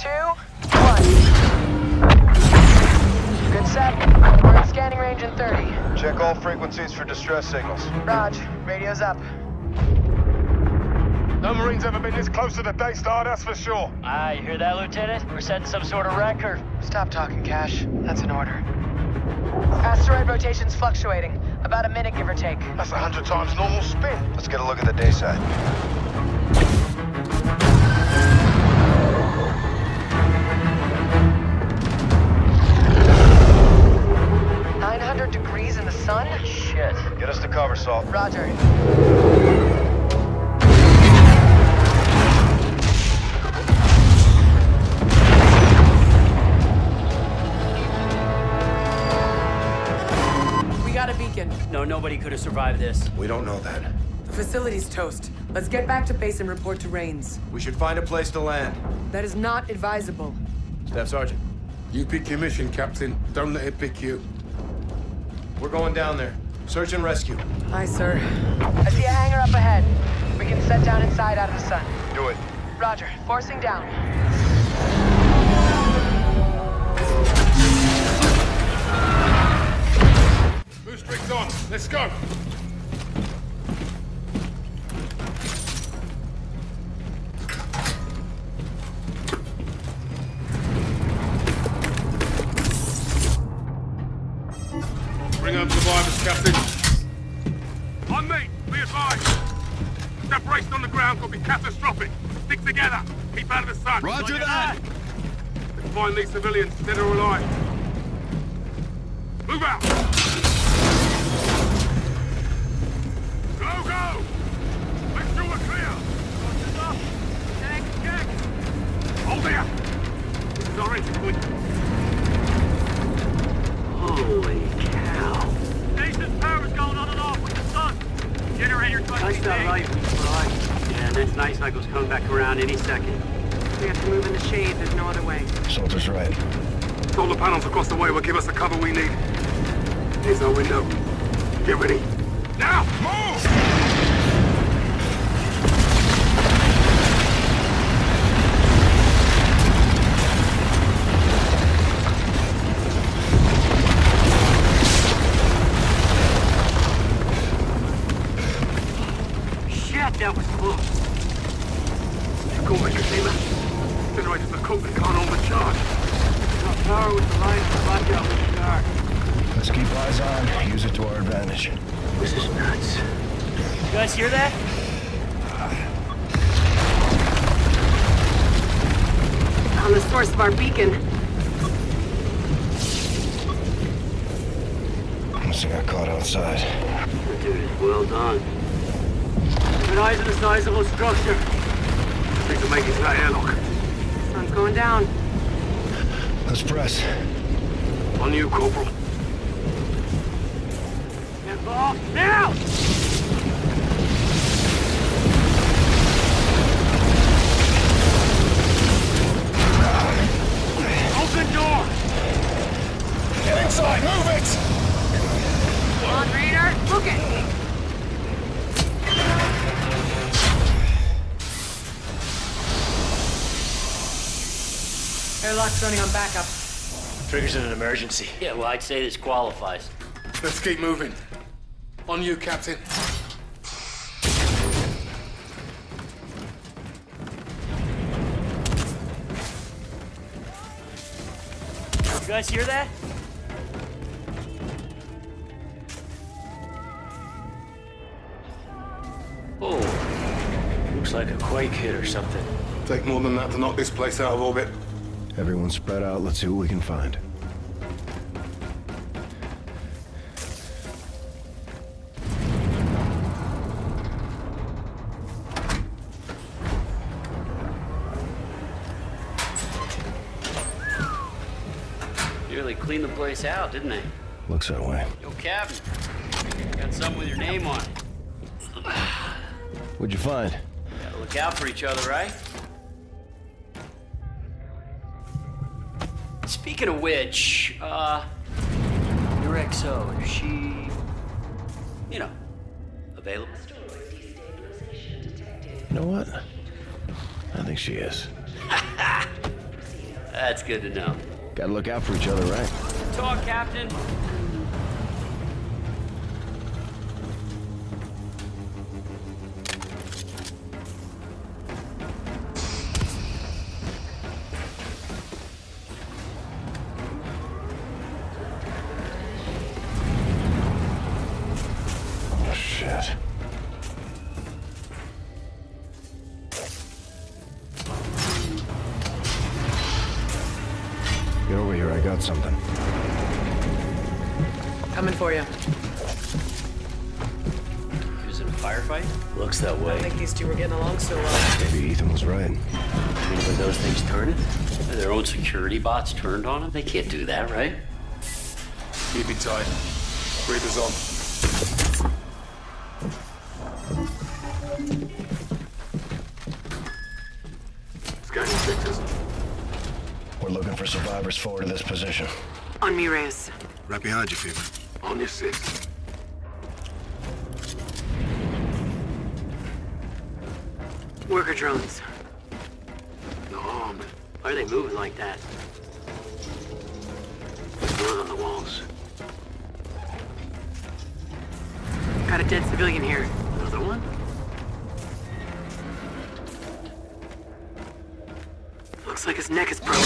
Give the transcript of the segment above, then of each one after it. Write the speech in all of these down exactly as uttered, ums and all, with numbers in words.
two, one. Good set. We're in scanning range in thirty. Check all frequencies for distress signals. Roger. Radio's up. No Marines ever been this close to the day star, that's for sure. Ah, you hear that, Lieutenant? We're setting some sort of record. Stop talking, Cash. That's an order. Asteroid rotation's fluctuating. About a minute, give or take. That's a hundred times normal spin. Let's get a look at the day side. nine hundred degrees in the sun? Shit. Get us to cover, Salt. Roger. No, nobody could have survived this. We don't know that. The facility's toast. Let's get back to base and report to Rains. We should find a place to land. That is not advisable. Staff Sergeant. You pick your mission, Captain. Don't let it pick you. We're going down there. Search and rescue. Aye, sir. I see a hangar up ahead. We can set down inside out of the sun. Do it. Roger. Forcing down. Boost rigs on. Let's go. Bring home survivors, Captain. On me. Be advised. Separation on the ground could be catastrophic. Stick together. Keep out of the sun. Roger that. Let's find these civilians, dead or alive. Move out. Holy cow. Station's power's going on and off with the sun. Generator twenty-eight. Yeah, next night cycle's coming back around any second. We have to move in the shade, there's no other way. Salter's right. Solar panels across the way will give us the cover we need. Here's our window. Get ready. Now! Move! That was close. You're going, Katrina. Generators are cooked and can't overcharge. Our power with the lines to watch out with the dark. Let's keep eyes on. Use it to our advantage. This is nuts. You guys hear that? Uh, on the source of our beacon. Must have got caught outside. That dude is well done. Keep an eye on the size of our structure. I think we'll make it to that airlock. Sun's going down. Let's press. On you, Corporal. Get off now! Open door! Get inside! Move it! Come on, Raider. Look it! Airlock's running on backup. Triggers in an emergency. Yeah, well, I'd say this qualifies. Let's keep moving. On you, Captain. You guys hear that? Oh, looks like a quake hit or something. Take more than that to knock this place out of orbit. Everyone spread out, let's see what we can find. You really cleaned the place out, didn't they? Looks that way. Yo, Captain. Got something with your name on it. What'd you find? Gotta look out for each other, right? Speaking of which, uh, your X O, is she, you know, available? You know what? I think she is. That's good to know. Gotta look out for each other, right? Talk, Captain. Security bots turned on him? They can't do that, right? Keep it tight. Breather's on. Scanning sectors. We're looking for survivors forward to this position. On me, Reyes. Right behind you, Fever. On your six. Worker drones. Why are they moving like that? There's blood on the walls. Got a dead civilian here. Another one? Looks like his neck is broken.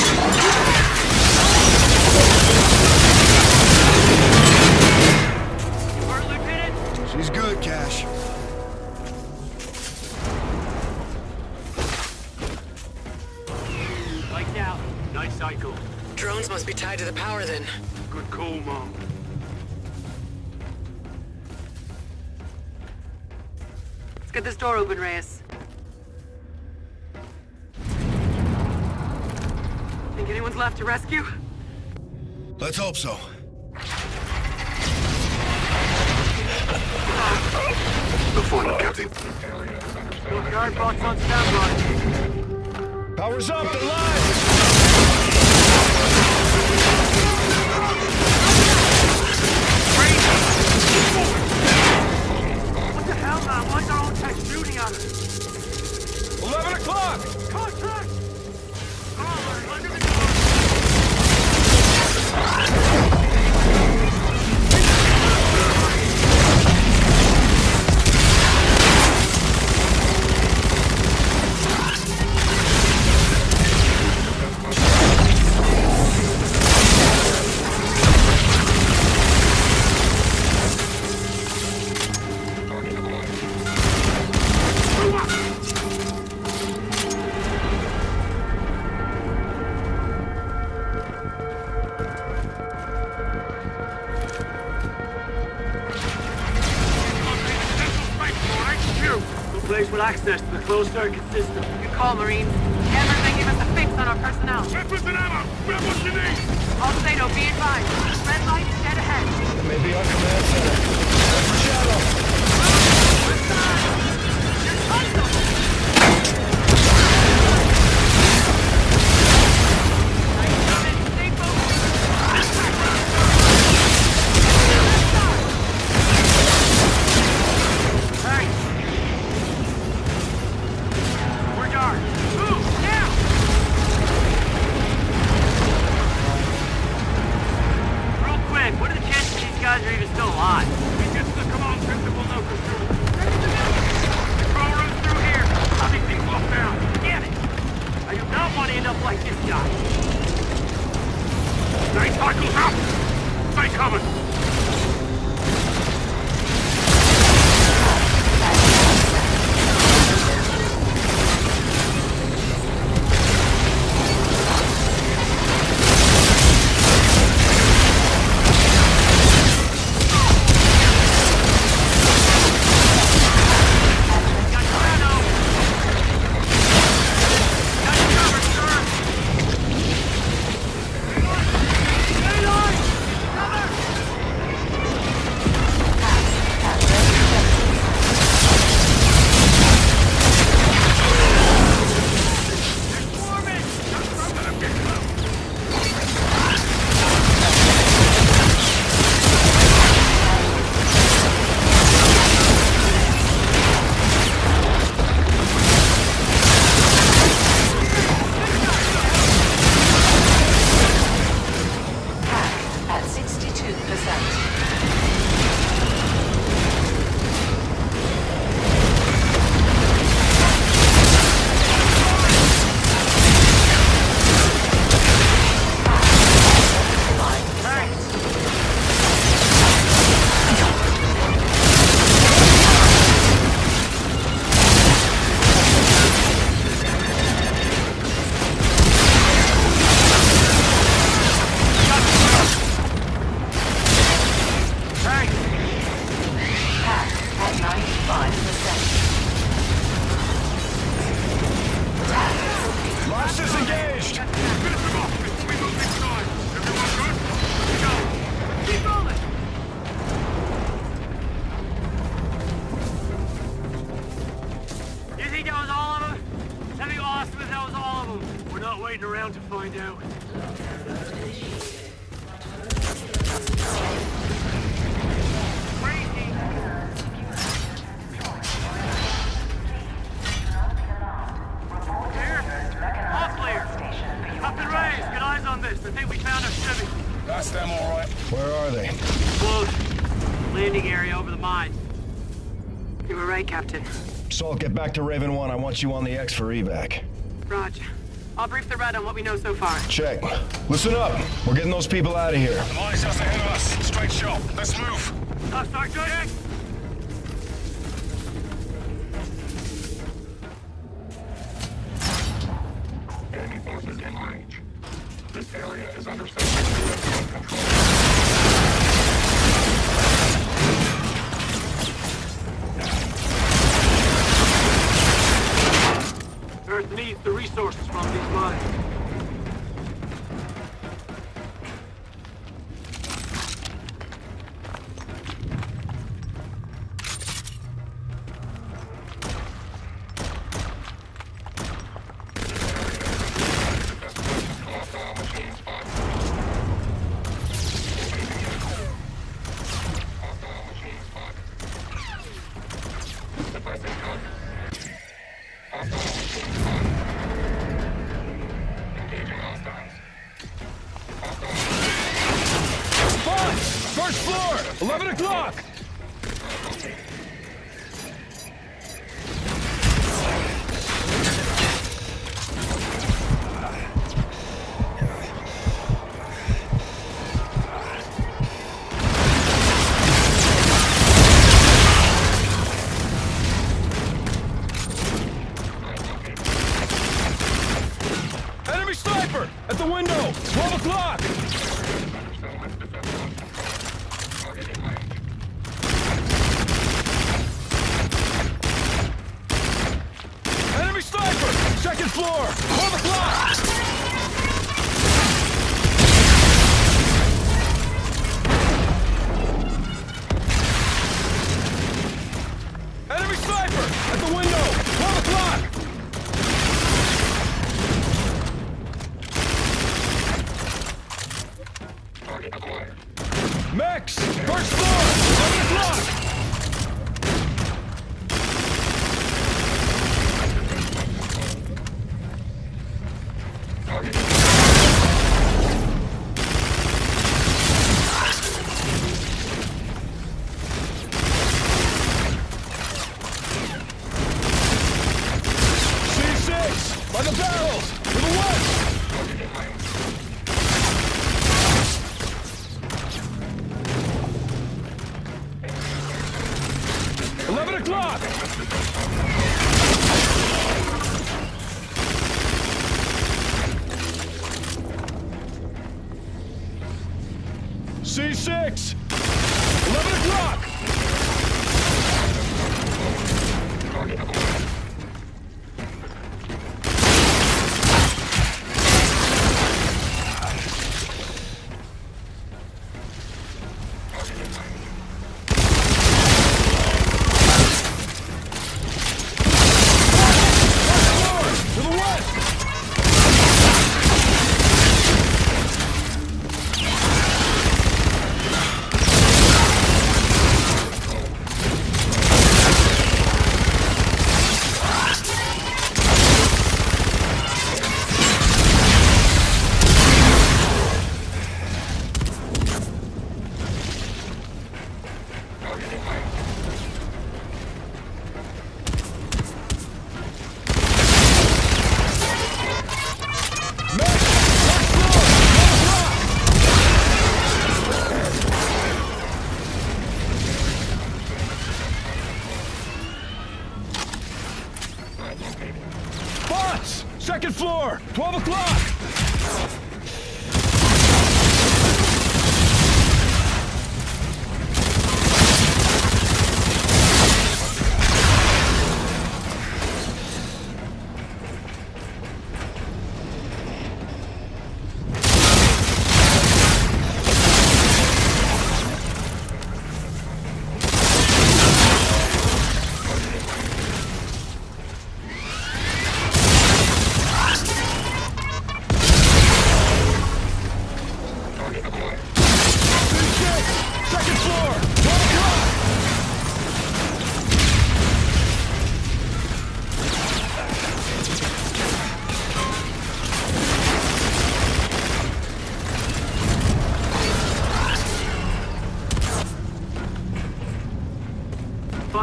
She's good, Cash. Cycle. Drones must be tied to the power then. Good call, Mom. Let's get this door open, Reyes. Think anyone's left to rescue? Let's hope so. Good morning, Captain. Your guard box on standby. Power's up and live! What the hell, man? Why's our old tech shooting at us? Eleven o'clock! Contact! Power under the access to the closed-circuit system. Good call, Marines. Everything give us a fix on our personnel. Weapons and ammo! Grab what you need! Alcedo, be advised. Red light is dead ahead. Maybe our command center. That's for Shadow. Good side! You're find out. Salt, get back to Raven one. I want you on the X for evac. Roger. I'll brief the red on what we know so far. Check. Listen up. We're getting those people out of here. The mines just ahead of us. Straight shot. Let's move. I'll start driving. Enemy forces in range. This area is under special control. Earth needs the resources from these mines.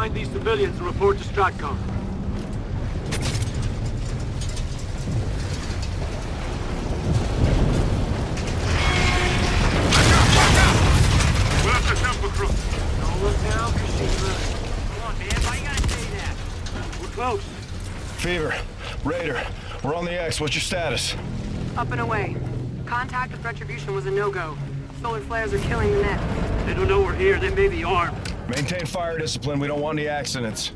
find these civilians and report to Stratcom. Fever, Raider, we're on the X. What's your status? Up and away. Contact with Retribution was a no-go. Solar flares are killing the net. They don't know we're here. They may be armed. Maintain fire discipline. We don't want any accidents.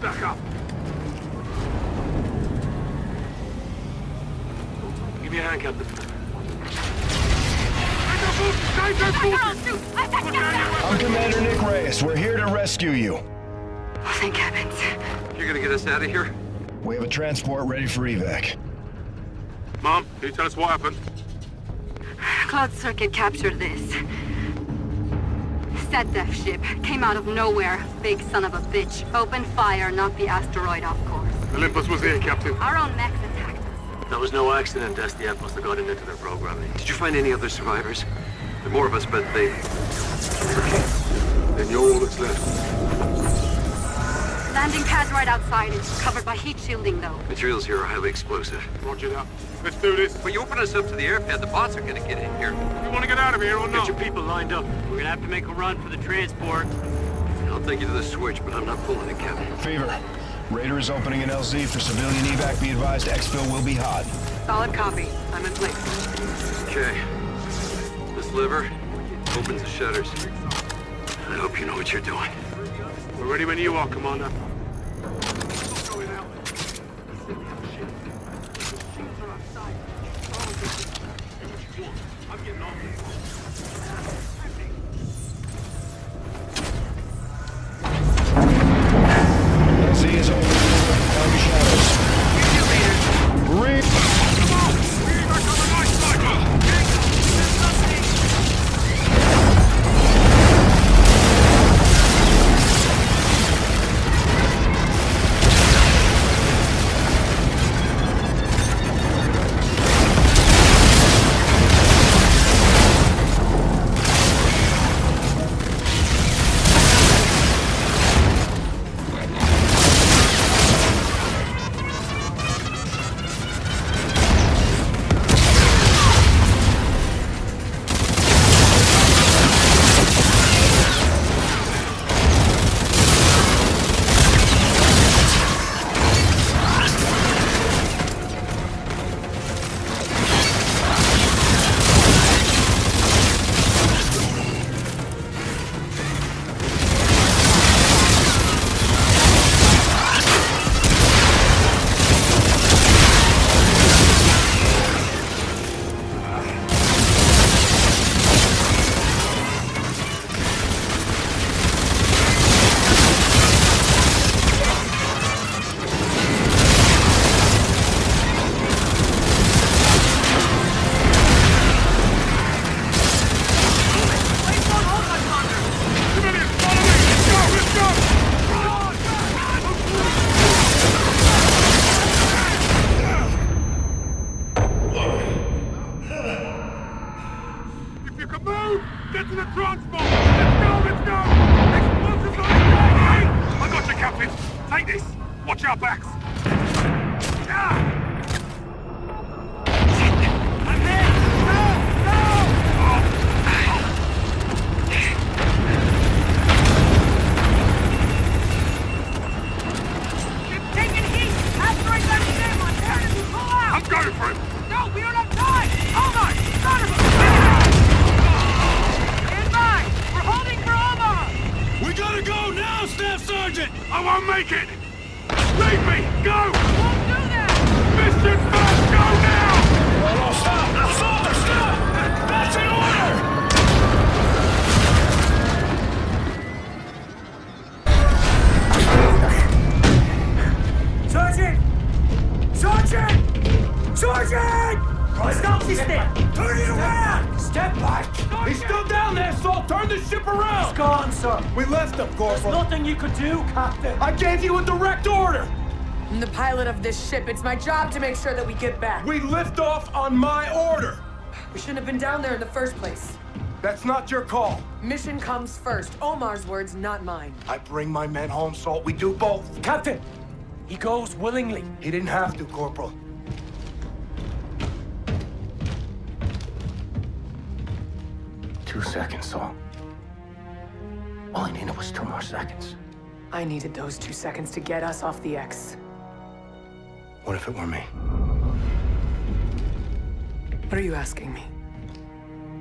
Back up. Give me a hand, Captain. I'm Commander Nick Reyes. We're here to rescue you. Oh, thank heavens. You're gonna get us out of here? We have a transport ready for evac. Mom, can you tell us what happened? Cloud Circuit captured this. That death ship came out of nowhere. Big son of a bitch. Open fire, knocked the asteroid off course. Olympus was here, Captain. Our own mechs attacked us. That was no accident. Destiny must have gotten into their programming. Did you find any other survivors? There are more of us, but they... Then you're all that's left. Landing pad's right outside. It's covered by heat shielding, though. Materials here are highly explosive. Roger that. Let's do this. Well, you open us up to the airpad, the bots are gonna get in here. You wanna get out of here or not? Get your people lined up. We're gonna have to make a run for the transport. I'll take you to the switch, but I'm not pulling it, Captain. Fever. Raider is opening an L Z for civilian evac. Be advised, exfil will be hot. Solid copy. I'm in place. Okay. Liver opens the shutters. I hope you know what you're doing. We're ready when you are, Commander. This ship. It's my job to make sure that we get back. We lift off on my order. We shouldn't have been down there in the first place. That's not your call. Mission comes first. Omar's words, not mine. I bring my men home, Salt. We do both. Captain! He goes willingly. He didn't have to, Corporal. Two seconds, Salt. All I needed was two more seconds. I needed those two seconds to get us off the X. What if it were me? What are you asking me?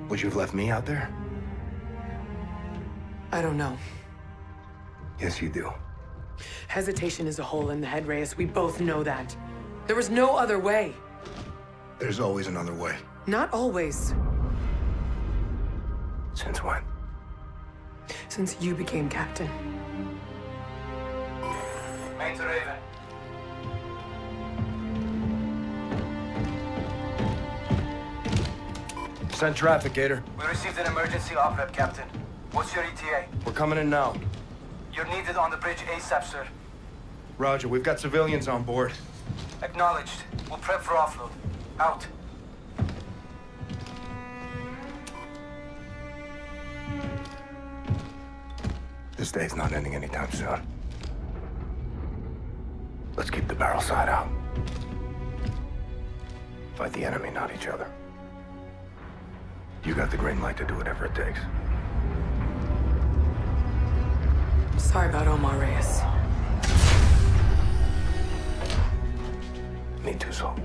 Would you have left me out there? I don't know. Yes, you do. Hesitation is a hole in the head, Reyes. We both know that. There was no other way. There's always another way. Not always. Since when? Since you became captain. Main to Raven. Send traffic, Gator. We received an emergency op-rep, Captain. What's your E T A? We're coming in now. You're needed on the bridge ASAP, sir. Roger, we've got civilians on board. Acknowledged. We'll prep for offload. Out. This day's not ending anytime soon. Let's keep the barrel side out. Fight the enemy, not each other. You got the green light to do whatever it takes. Sorry about Omar, Reyes. Me too, Sol.